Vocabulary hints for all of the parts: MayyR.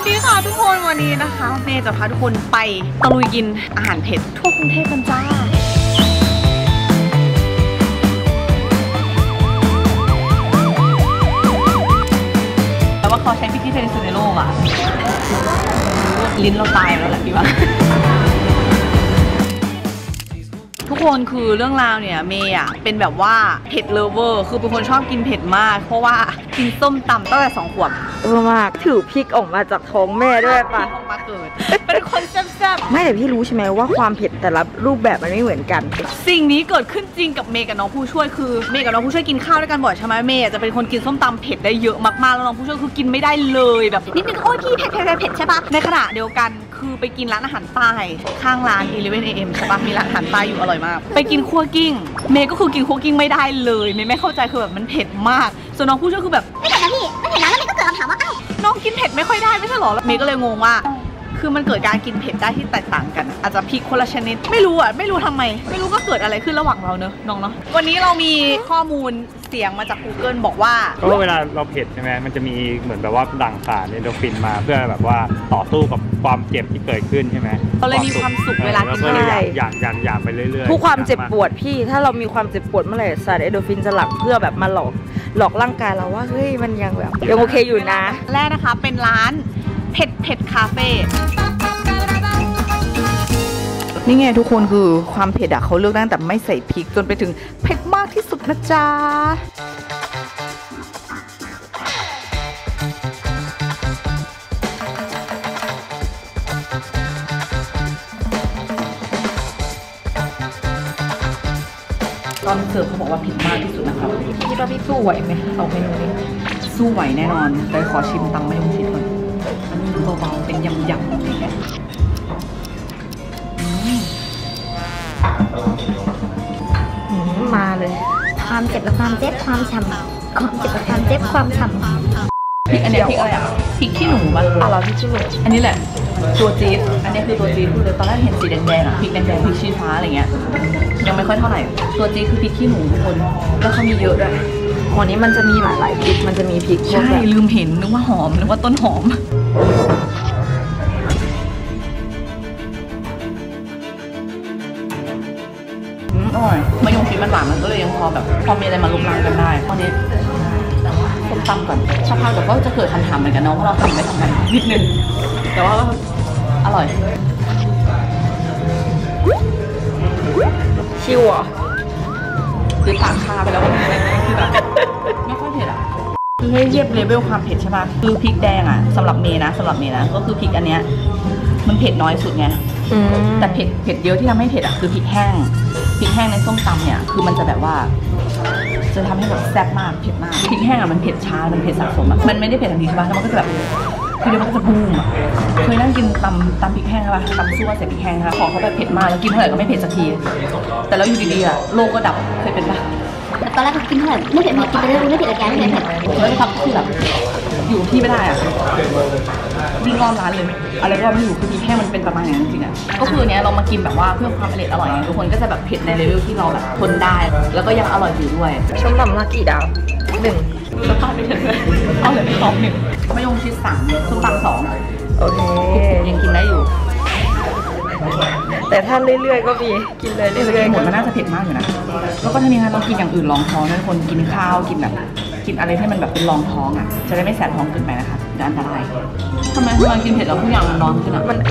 สดีค่ะทุกคนวันนี้นะคะเมย์จะพาทุกคนไปตะลุยกินอาหารเผ็ดทั่วกรุงเทพกันจ้าแต่ว่าเขาใช้พริกที่เผ็ดที่สุดในโลกอะลิ้นเราตายแล้วแหละพี่ว่าทุกคนคือเรื่องราวเนี่ยเมย์อะเป็นแบบว่าเผ็ดเลเวอร์คือเป็นคนชอบกินเผ็ดมากเพราะว่ากินส้มตำตั้งแต่2 ขวบมากถือพริกออกมาจากท้องแม่ด้วยป่ะออกมาเกิดเป็นคนแซ่บๆไม่แต่พี่รู้ใช่ไหมว่าความเผ็ดแต่ละรูปแบบมันไม่เหมือนกันสิ่งนี้เกิดขึ้นจริงกับเมย์กับน้องผู้ช่วยคือเมย์กับน้องผู้ช่วยกินข้าวด้วยกันบ่อยใช่ไหมเมย์จะเป็นคนกินส้มตำเผ็ดได้เยอะมากๆแล้วน้องผู้ช่วยคือกินไม่ได้เลยแบบนิดนึงโอ้ยพี่เผ็ดใช่ป่ะในขณะเดียวกันคือไปกินร้านอาหารใต้ข้างร้าน 11 AM ใช่ป่ะมีร้านอาหารใต้อยู่อร่อยมากไปกินคั่วกิ้งเมย์ก็คือกินคั่วกิ้งไม่ได้เลยเมย์ไม่เข้าใจคือแบบมันเผ็ดมากส่วนน้องผู้ช่วยคือแบบน้องกินเผ็ดไม่ค่อยได้ไม่ใช่หรอเมย์ก็เลยงงว่าคือมันเกิดการกินเผ็ดได้ที่แตกต่างกันอาจจะพริกคนละชนิดไม่รู้ทำไมไม่รู้ก็เกิดอะไรขึ้นระหว่างเราเนอะน้องเนาะวันนี้เรามีข้อมูลเสียงมาจาก Google บอกว่าเพราะว่าเวลาเราเผ็ดใช่ไหมมันจะมีเหมือนแบบว่าหลั่งสารเอนโดรฟินมาเพื่อแบบว่าต่อสู้กับความเจ็บที่เกิดขึ้นใช่ไหมเราเลยมีความสุขเวลากินอยากไปเรื่อยๆทุกความเจ็บปวดพี่ถ้าเรามีความเจ็บปวดเมื่อไหร่สารเอนโดรฟินจะหลั่งเพื่อแบบมาหลอกร่างกายเราว่าเฮ้ยมันยังแบบยังโอเคอยู่นะแรกนะคะเป็นร้านเผ็ดคาเฟ่นี่ไงทุกคนคือความเผ็ดอะเขาเลือกตั้งแต่ไม่ใส่พริกจนไปถึงเผ็ดมากที่สุดนะจ๊ะตอนเสิร์ฟเขาบอกว่าเผ็ดมากที่สุดนะครับคิดว่าพี่สู้ไหวไหม2 เมนูนี้สู้ไหวแน่นอนแต่ขอชิมตำมะยงชิดก่อนอันนี้ดูเบาๆเป็นยำๆอะไรเงี้ยมาเลยความเจ็บและความเจ็บความช้ำความเจ็บและความเจ็บความช้ำพริกอันนี้พริกอะไรอ่ะพริกขี้หนูป่ะอะไรพริกขี้หนูอันนี้แหละตัวจี๊ดอันนี้คือตัวจี๊ดพูดเลยตอนแรกเห็นสีแดงๆอ่ะพริกแดงๆพริกชี้ฟ้าอะไรเงี้ยยังไม่ค่อยเท่าไหร่ตัวจี๊ดคือพริกขี้หนูทุกคนแล้วเขามีเยอะด้วยวันนี้มันจะมีหลายพริกมันจะมีพริกใช่ลืมเห็นนึกว่าหอมนึกว่าต้นหอมมะยงชิดมันหวานมันก็เลยยังพอแบบพอมีอะไรมาลุกล้างกันได้ตอนนี้ส้มตำก่อนสักพักเดี๋ยวก็จะเกิดคำถามเหมือนกันเนาะเพราะเราทำไม่ทำกันนิดนึงแต่ว่าอร่อยชิวอ่ะคือปากคาไปแล้วคือแบบไม่ค่อยเผ็ดอ่ะคือให้เทียบเลเวลความเผ็ดใช่ป่ะคือพริกแดงอ่ะสำหรับเมย์นะก็คือพริกอันเนี้ยมันเผ็ดน้อยสุดไงแต่เผ็ดเยอะที่ทำให้เผ็ดอ่ะคือพริกแห้งในส้มตำเนี่ยคือมันจะแบบว่าจะทำให้แบบแซ่บมากเผ็ดมากพริกแห้งอ่ะมันเผ็ดช้ามันเผ็ดสะสมอ่ะมันไม่ได้เผ็ดทันทีใช่ป่ะแล้วมันก็จะแบบคือเดี๋ยวมันก็จะบูมอ่ะเคยนั่งกินตำพริกแห้งใช่ป่ะตำซั่วใส่พริกแห้งค่ะขอเขาแบบเผ็ดมากแล้วกินเท่าไหร่ก็ไม่เผ็ดสักทีแต่แล้วอยู่ดีๆอ่ะโลกก็ดับเคยเป็นป่ะตอนแรกกินเท่าไหร่ไม่เผ็ดกินไปเรื่อยไม่เผ็ดอะไรไม่เผ็ดแล้วก็คือแบบอยู่ที่ไม่ได้อ่ะวิ่งรอบร้านเลยอะไรก็ไม่อยู่คือพริกแห้งมันเป็นประมาณอย่างจริงอ่ะก็คือเนี้ยเรามากินแบบว่าเพื่อความอร่อยทุกคนก็จะแบบเผ็ดในเลเวลที่เราแบบทนได้แล้วก็ยังอร่อยอยู่ด้วยส้มตำละกี่ดาว1สภาพไม่เผ็ดเลยเอาเลยไป2 1มะยงชิด3ส้มตำ2โอเคยังกินได้อยู่แต่ถ้าเรื่อยๆก็มีกินเลยเรื่อยๆหมดมันน่าจะเผ็ดมากอยู่นะแล้วก็ถ้ามีงานเรากินอย่างอื่นรองท้องด้วยคนกินข้าวกินแบบกินอะไรที่มันแบบเป็นรองท้องอ่ะจะได้ไม่แสบท้องเกินไปนะคะอันตรายทำไมกินเผ็ดแล้วทุกอย่างมันร้อนขึ้นอ่ะมันปะ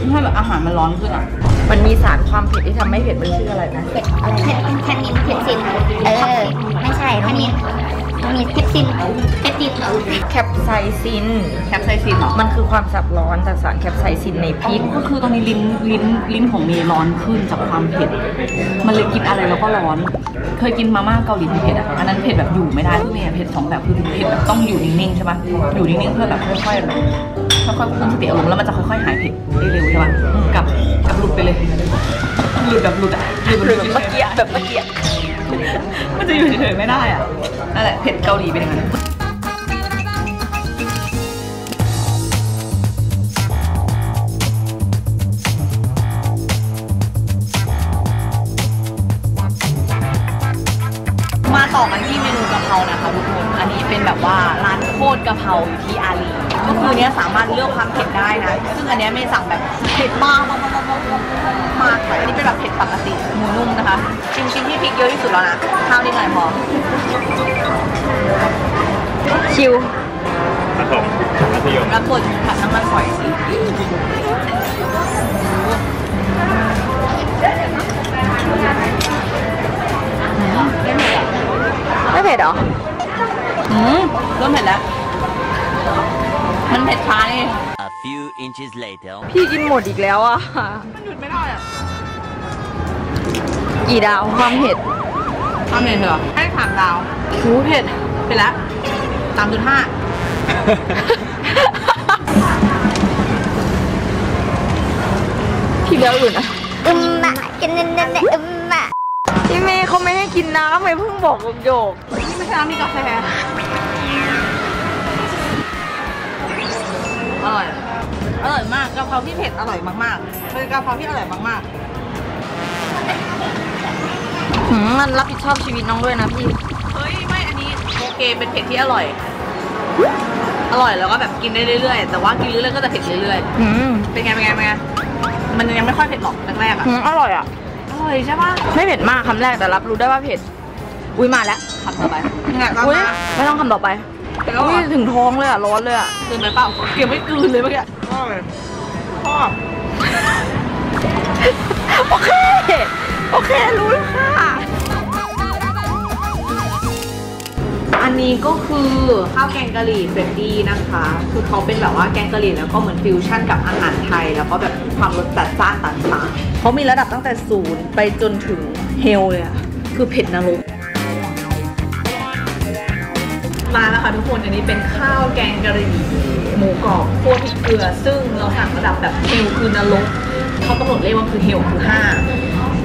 ไม่ใช่แบบอาหารมันร้อนขึ้นอ่ะมันมีสารความเผ็ดที่ทำให้เผ็ดมันชื่ออะไรนะเผ็ดอะไรเผ็ดแทนนินเผ็ดซินไม่ใช่แทนนินมีแคปซินแคปไซซินมันคือความสับร้อนจากสารแคปไซซินในพริกก็คือตอนนี้ลิ้นของเมย์ร้อนขึ้นจากความเผ็ดมันเลยกินอะไรแล้วก็ร้อนเคยกินมาม่าเกาหลีเผ็ดอ่ะอันนั้นเผ็ดแบบอยู่ไม่ได้คือเมย์เผ็ด2 แบบคือเผ็ดแบบต้องอยู่นิ่งๆใช่ป่ะอยู่นิ่งๆเพื่อแบบค่อยๆคุมสติอารมณ์แล้วมันจะค่อยๆหายเผ็ดได้เร็วใช่ป่ะกับหลุดไปเลยหลุดแบบเมื่อกี้มันจะอยู่เฉยๆไม่ได้อ่ะนั่นแหละเผ็ดเกาหลีเป็นยังไงมาต่อกันที่เมนูกะเพรานะคะทุกคนอันนี้เป็นแบบว่าร้านโคตรกะเพราอยู่ที่อารี ก็คือเนี้ยสามารถเลือกความเผ็ดได้นะซึ่งอันเนี้ยไม่สั่งแบบเผ็ดมากมากแต่อันนี้เป็นแบบเผ็ดปกติหมูนุ่มนะคะจริงๆที่พริกเยอะที่สุดแล้วนะข้าวนิดหน่อยพอชิวกระสอบกระสยมกระสดผัดน้ำมันหอยไม่เผ็ดหรอเริ่มเผ็ดแล้วมันเผ็ดช้าไงพี่กินหมดอีกแล้วอ่ะมันหยุดไม่ได้อ่ะกี่ดาวความเผ็ดเหรอให้3 ดาวหูเผ็ดไปแล้ว3.5พี่เลี้ยวอื่นอ่ะกินเนพี่เมย์เขาไม่ให้กินน้ำเลยเพิ่งบอกโยกไม่ใช่น้ำมีกาแฟอร่อยมากกะเพราที่เผ็ดอร่อยมากๆเป็นกะเพราที่อร่อยมากๆมันรับผิดชอบชีวิตน้องด้วยนะพี่เฮ้ยไม่อันนี้โอเคเป็นเผ็ดที่อร่อยแล้วก็แบบกินได้เรื่อยๆแต่ว่ากินเรื่อยๆก็จะเผ็ดเรื่อยๆเป็นไงมันยังไม่ค่อยเผ็ดหรอกแรกๆอ่ะอร่อยอ่ะอร่อยใช่ป่ะไม่เผ็ดมากคำแรกแต่รับรู้ได้ว่าเผ็ดอุ้ยมาแล้วคำต่อไปอุ้ยไม่ต้องคำต่อไปอุ้ยถึงท้องเลยอ่ะร้อนเลยอ่ะกลืนไปเปล่าเกี่ยวไม่กลืนเลยเมื่อกี้ชอบโอเครู้แล้วค่ะอันนี้ก็คือข้าวแกงกะหรี่เฟรนดี้นะคะคือเขาเป็นแบบว่าแกงกะหรี่แล้วก็เหมือนฟิวชั่นกับอาหารไทยแล้วก็แบบความรสจัดจ้านต่างๆเขามีระดับตั้งแต่0ไปจนถึงเฮลเลยอะคือเผ็ดนรกมาแล้วค่ะทุกคนอันนี้เป็นข้าวแกงกะหรี่หมูกรอบคั่วพริกเกลือซึ่งเราสั่งระดับแบบเฮลคือนรกเขากำหนดเลขว่าคือเฮลคือ5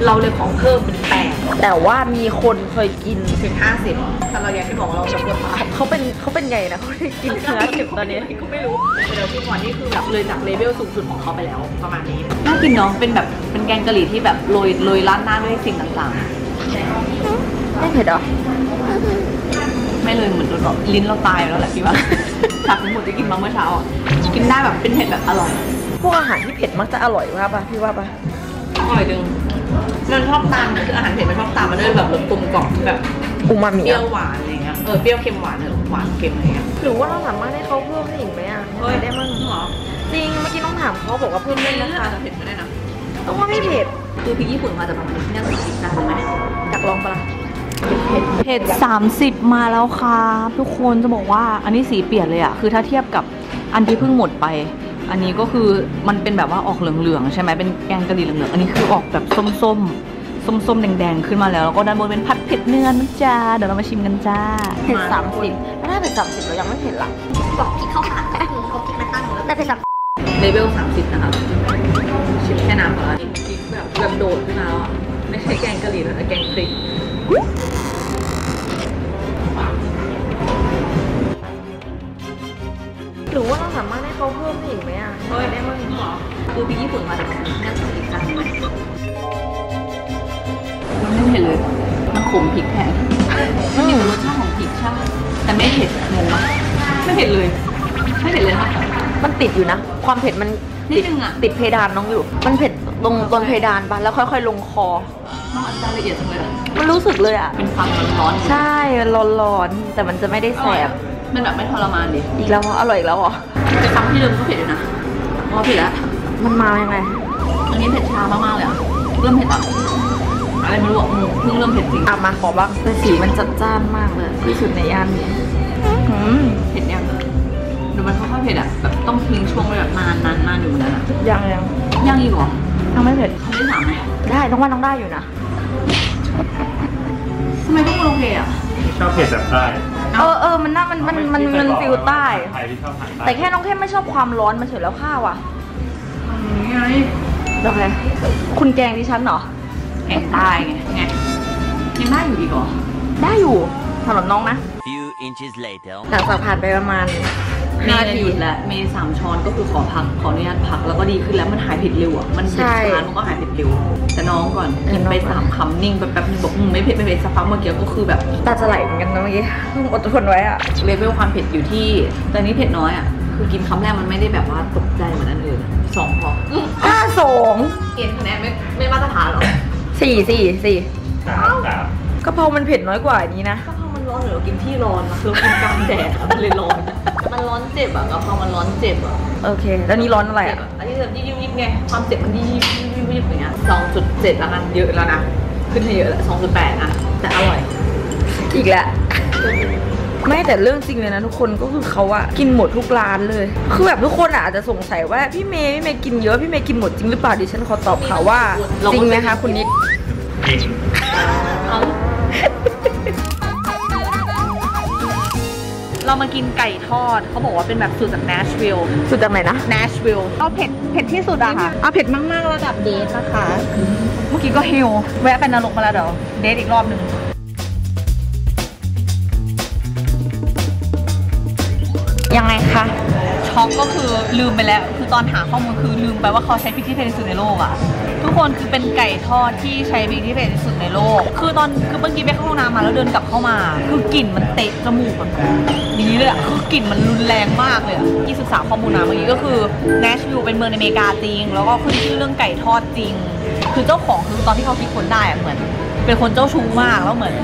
เราเลยของเพิ่มเป็น8แต่ว่ามีคนเคยกินถึง50แต่เราอย่างที่บอกเราจะปวดปากเขาเป็นไงนะเขาได้กินถึง50ตอนนี้ก็ไม่รู้เดี๋ยวพี่หมอนี่คือแบบเลยจากเลเวลสูงสุดของเขาไปแล้วประมาณนี้น่ากินเนาะเป็นแบบเป็นแกงกะหรี่ที่แบบโรยราดหน้าด้วยสิ่งต่างๆไม่เผ็ดหรอไม่เลยเหมือนโดนลิ้นเราตายแล้วแหละพี่ว่าจากทั้งหมดที่กินมาเมื่อเช้ากินได้แบบเป็นเผ็ดแบบอร่อยพวกอาหารที่เผ็ดมักจะอร่อยว่าป่ะพี่ว่าป่ะอร่อยดึงมันชอบตามคืออาหารเผ็ดมันชอบตามมาด้วยแบบรสกลมกล่อมแบบอูมามิเปรี้ยวหวานอะไรเงี้ยเปรี้ยวเค็มหวานหวานเค็มอะไรเงี้ยหรือว่าเราสามารถให้เขาเพิ่มได้อีกไหมอ่ะได้มั้งหรอจริงเมื่อกี้ต้องถามเขาบอกว่าเพิ่มได้นะคะเผ็ดไม่ได้นะต้องว่าไม่เผ็ดคือพริกญี่ปุ่นมาแต่แบบนี้น่าจะกินได้ไหมอยากลองปะล่ะเผ็ด30มาแล้วค่ะทุกคนจะบอกว่าอันนี้สีเปลี่ยนเลยอ่ะคือถ้าเทียบกับอันที่เพิ่งหมดไปอันนี้ก็คือมันเป็นแบบว่าออกเหลืองๆใช่ไหมเป็นแกงกะหรี่เหลืองๆอันนี้คือออกแบบส้มๆแดงๆขึ้นมาแล้วแล้วก็ด้านบนเป็นผัดเผ็ดเนื้อนะจ้าเดี๋ยวเรามาชิมกันจ้าเผ็ด30ไม่ได้เผ็ด30เรายังไม่เผ็ดหรอกบอกพริกเข้าปากก็คือเขาพริกมาตั้งแล้วแต่เผ็ดเลเวล30นะคะชิมแค่น้ำก่อนพริกแบบกระโดดขึ้นมาอ่ะไม่ใช่แกงกะหรี่แล้วแต่แกงพริกหรือว่าเราสามารถให้เขาเพิ่มอีกไหมอ่ะเฮ้ยได้มั้งหรอคือพี่ญี่ปุ่นมาแต่แบบนี้น่าจะอีกครั้งมันไม่เผ็ดเลยมันขมพริกแทนมันมีรสชาติของพริกใช่ไหมแต่ไม่เผ็ดเลยไม่เผ็ดเลยค่ะมันติดอยู่นะความเผ็ดมันนิดนึงอ่ะติดเพดานน้องอยู่มันเผ็ดลงบนเพดานปะแล้วค่อยๆลงคอมันอันตรายละเอียดจังเลยมันรู้สึกเลยอ่ะเป็นความร้อนใช่ร้อนๆแต่มันจะไม่ได้แสบมันแบบไม่ทรมานดิอีกแล้วอร่อยอีกแล้วเหรอแต่คำที่เดิมก็เผ็ดเลยนะอ๋อเผ็ดแล้วมันมายังไงอันนี้เผ็ดชามากๆเลยอ่ะเริ่มเผ็ดอ่ะอะไรไม่รู้อ่ะเพิ่งเริ่มเผ็ดจริงอ่ะมาขอบ้างแต่สีมันจัดจ้านมากเลยที่สุดในย่านนี้เผ็ดยังดูมันค่อยๆเผ็ดอ่ะแบบต้องทิ้งช่วงไปแบบนานอยู่นะยังอีกเหรอยังไม่เผ็ดเขาได้3ไหมได้น้องว่าน้องได้อยู่นะทำไมต้องโอเคอ่ะชอบเผ็ดแบบใต้มันฟิวใต้แต่แค่น้องแค่ไม่ชอบความร้อนมันเฉยแล้วข้าวอ่ะไงโอเคคุณแกงดิฉันเหรอแกงใต้ไงยังได้อยู่อีกเหรอได้อยู่สำหรับน้องนะหลังจากผ่านไปประมาณ5 นาทีหยุดแล้วเมย์3 ช้อนก็คือขอพักขออนุญาตพักแล้วก็ดีขึ้นแล้วมันหายเผ็ดเร็วอ่ะมันเผ็ดช้ามันก็หายเผ็ดเร็วแต่น้องก่อนกินไป3 คำนิ่งแป๊บๆบอกไม่เผ็ดสักพักเมื่อกี้ก็คือแบบตาจะไหลเหมือนกันนะเมื่อกี้ต้องอดทนไว้อ่ะเลเวลความเผ็ดอยู่ที่ตอนนี้เผ็ดน้อยอ่ะ คือกินคำแรกมันไม่ได้แบบว่าตกใจเหมือนอันอื่นสองพอ5-2เกณฑ์คะแนนไม่มาตรฐานหรอ4กะเพรามันเผ็ดน้อยกว่านี้นะกะเพรามันร้อนหรือเรากินที่ร้อนนะเรากินกลางแดดมันเลยร้อนมันร้อนเจ็บอะกะเพรามันร้อนเจ็บอะโอเคแล้วนี่ร้อนอะไรอะอันนี้แบบยิ่งไงความเจ็บมันยิ่งอย่างเงี้ย 2.7 แล้วกันเยอะแล้วนะขึ้นไปเยอะแล้ว 2.8 นะแต่อร่อยอีกแล้วไม่แต่เรื่องจริงเลยนะทุกคนก็คือเขาอะกินหมดทุกร้านเลยคือแบบทุกคนอาจจะสงสัยว่าพี่เมย์กินเยอะพี่เมย์กินหมดจริงหรือเปล่าดิฉันขอตอบค่ะว่าจริงไหมคะคุณนิดจริงเรามากินไก่ทอดเขาบอกว่าเป็นแบบสูตรจาก Nashville สูตรจากไหนนะ Nashville เอาเผ็ดที่สุดอะค่ะเอาเผ็ดมากๆระดับเดทนะคะเมื่อกี้ก็หิวแวะไปนรกมาแล้วเดี๋ยวเดทอีกรอบหนึ่งยังไงคะช็อกก็คือลืมไปแล้วคือตอนหาข้อมูลคือลืมไปว่าเขาใช้พริกที่เผ็ดที่สุดในโลกอะทุกคนคือเป็นไก่ทอดที่ใช้พริกที่เผ็ดที่สุดในโลกคือตอนคือเมื่อกี้ไปเข้าห้องน้ำมาแล้วเดินกลับเข้ามาคือกลิ่นมันเตะจมูกแบบนี้เลยอะคือกลิ่นมันรุนแรงมากเลยอะ23ข้อมูลนะเมื่อกี้ก็คือ Nashville เป็นเมืองในอเมริกาจริงแล้วก็ขึ้นชื่อเรื่องไก่ทอดจริงคือเจ้าของคือตอนที่เขาคิดคนได้อะเหมือนเป็นคนเจ้าชู้มากแล้วเหมือน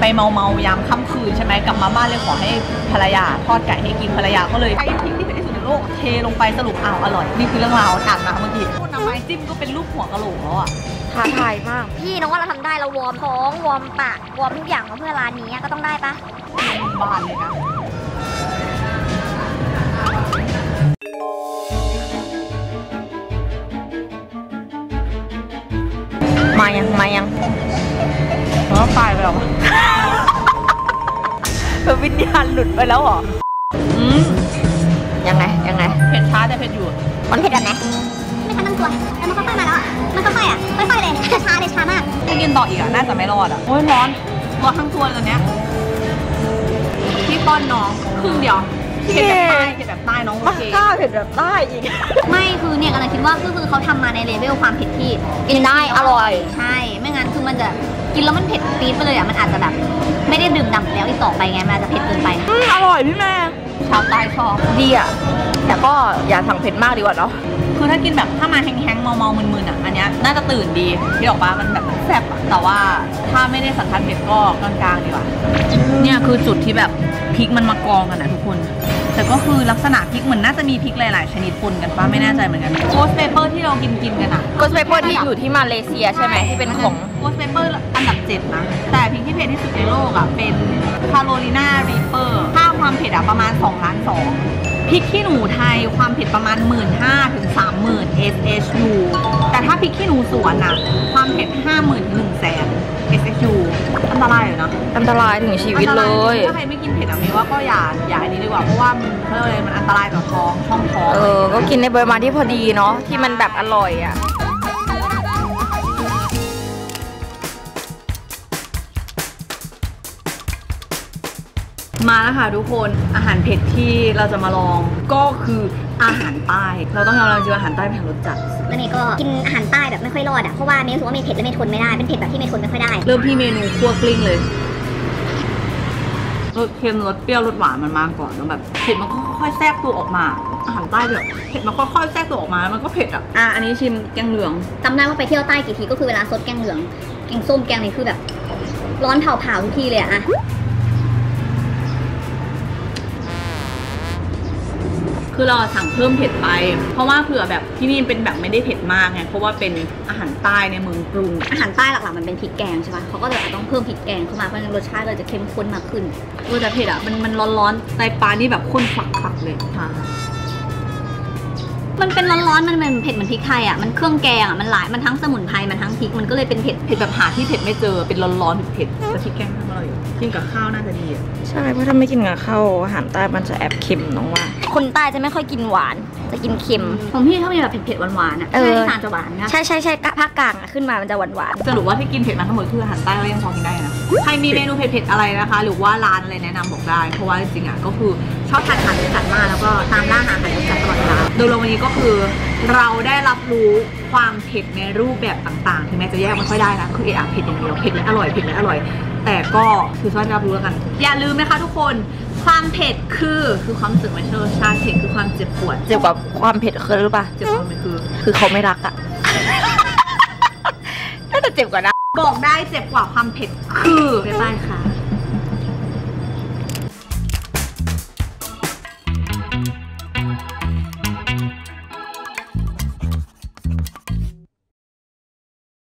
ไปเมายามค่ำคืนใช่ไหมกลับมาบ้านเลยขอให้ภรรยาทอดไก่ให้กินภรรยาก็เลยใช้พริกที่เผ็ดที่สุดในโลกเทลงไปสรุปอ้าวอร่อยนี่คือเรื่องราวอ่านมาเมื่อกี้พูดน้ำไม้จิ้มก็เป็นรูปหัวกะโหลกแล้วอ่ะท้าทายมากพี่น้องว่าเราทำได้เราวอร์มท้องวอร์มปากวอร์มทุกอย่างมาเพื่อร้านนี้ก็ต้องได้ปะบ้านเลยนะมายังแล้วตายไปหรอวิญญาณหลุดไปแล้วหรอยังไงเผ็ดช้าแต่เผ็ดอยู่มันเผ็ดแบบไหนไม่ทันตั้งตัวแล้วมันค่อยๆมาแล้วอ่ะมันค่อยๆอ่ะค่อยๆเลยช้ามากถ้ากินต่ออีกอ่ะน่าจะไม่รอดอ่ะโอ้ยร้อนร้อนทั้งตัวเลยตอนเนี้ยพี่ป้อนน้องครึ่งเดียวเผ็ดแบบใต้เผ็ดแบบใต้น้องโอเคเผ็ดแบบใต้อีกไม่คือเนี่ยกำลังคิดว่าคือเขาทำมาในเลเวลความเผ็ดที่กินได้อร่อยใช่ไม่งั้นคือมันจะกินแล้วมันเผ็ดปี๊ดไปเลยอ่ะมันอาจจะแบบไม่ได้ดื่มด่ำแล้วอีกต่อไปไงมันอาจจะเผ็ดเกินไปอร่อยพี่แม่ชาวใต้ชอบดีอ่ะแต่ก็อย่าสั่งเผ็ดมากดีกว่าเนาะคือถ้ากินแบบถ้ามาแห้งๆเมาๆมึนๆอ่ะอันนี้น่าจะตื่นดีที่ออกมามันแบบแซ่บแต่ว่าถ้าไม่ได้สันทัดเผ็ดก็กลางๆดีกว่าเนี่ยคือจุดที่แบบพริกมันมากองกันนะทุกคนแต่ก็คือลักษณะพริกเหมือนน่าจะมีพริกหลายๆชนิดปนกันป้าไม่แน่ใจเหมือนกันโกสเปเปอร์ที่เรากินกันอะโกสเปเปอร์ที่อยู่ที่มาเลเซียใช่ไหมที่เป็นของโกสเปเปอร์อันดับ7นะแต่พริกที่เผ็ดที่สุดในโลกอะเป็นคาโรไลนารีเปอร์ค่าความเผ็ดอะประมาณ2,200,000พริกขี้หนูไทยความเผ็ดประมาณ 15,000 ถึง 30,000 SHU แต่ถ้าพริกขี้หนูสวนอะความเผ็ด 50,000 ถึง 100,000 SHU อันตรายเลยนะอันตรายถึงชีวิตเลยถ้าใครไม่กินเผ็ดอะมีว่าก็อย่าอันนี้ดีกว่าเพราะว่าเขาเรียกอะไรมันอันตรายต่อท้องช่องท้องก็กินในปริมาณที่พอดีเนาะที่มันแบบอร่อยอะมาแล้วค่ะทุกคนอาหารเผ็ดที่เราจะมาลองก็คืออาหารใต้เราต้องยอมรับจริงอาหารใต้เผ็ดรสจัดแล้วนี่ก็กินอาหารใต้แบบไม่ค่อยรอดอ่ะเพราะว่าเมย์รู้ว่าเมย์เผ็ดและเมย์ทนไม่ได้เป็นเผ็ดแบบที่เมย์ทนไม่ค่อยได้เริ่มที่เมนูคั่วกลิ้งเลยรสเค็มรสเปรี้ยวรสหวานมันมาก่อนแล้วแบบเผ็ดมันค่อยๆแทรกตัวออกมาอาหารใต้แบบเผ็ดมันค่อยๆแทรกตัวออกมามันก็เผ็ดอ่ะอันนี้ชิมแกงเหลืองจำได้ว่าไปเที่ยวใต้กี่ทีก็คือเวลาซดแกงเหลืองแกงส้มแกงนี่คือแบบร้อนเผาๆทุกทีเลยอ่ะคือเราสั่งเพิ่มเผ็ดไปเพราะว่าเผื่อแบบที่นี่เป็นแบบไม่ได้เผ็ดมากไงเพราะว่าเป็นอาหารใต้ในเมืองกรุงอาหารใต้หลักๆมันเป็นพริกแกงใช่ปะเขาก็จะต้องเพิ่มพริกแกงเข้ามาเพราะงั้นรสชาติเลยจะเข้มข้นมากขึ้นตัวแต่เผ็ดอ่ะมันร้อนๆไตปลานี่แบบข้นฝักๆเลยค่ะมันเป็นร้อนๆมันเป็นเผ็ดเหมือนพริกไทยอ่ะมันเครื่องแกงอ่ะมันหลายมันทั้งสมุนไพรมันทั้งพริกมันก็เลยเป็นเผ็ดแบบหาที่เผ็ดไม่เจอเป็นร้อนๆเผ็ดแต่พริกแกงอร่อยกินกับข้าวน่าจะดีอ่ะใช่เพราะถ้าไม่กินกับข้าวอาหารใต้มันจะแอบเค็มน้องว่าคนใต้จะไม่ค่อยกินหวานจะกินเค็มของพี่ชอบมีแบบเผ็ดๆหวานๆอ่ะใช่ที่ทานจะหวานนะใช่ภาคกลางขึ้นมามันจะหวานๆสรุปว่าที่กินเผ็ดมาทั้งหมดคืออาหารใต้ก็ยังพอกินได้นะใครมีเมนูเผ็ดๆอะไรนะคะหรือว่าร้านอะไรแนะนำบอกได้เพราะว่าจริงๆอ่ะก็คือชอบทานอาหารจัดมาแล้วก็ตามร้านอาหารจัดตลอดเวลาโดยรวมวันนี้ก็คือเราได้รับรู้ความเผ็ดในรูปแบบต่างๆถึงแม้จะแยกไม่ค่อยได้นะคือเผ็ดอย่างเดียวเผ็ดและอร่อยแต่ก็คือชอบรับรู้กันอย่าลืมนะคะทุกคน ความเผ็ดคือความรู้สึกไม่ใช่รสชาติเผ็ดคือความเจ็บปวดเจ็บกว่าความเผ็ดคือรู้ป่ะเจ็บกว่ามันคือเขาไม่รักอะน่าจะเจ็บกว่านะบอกได้เจ็บกว่าความเผ็ดคือไปบ้านค่ะ